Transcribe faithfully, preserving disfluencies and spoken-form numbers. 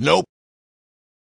Nope.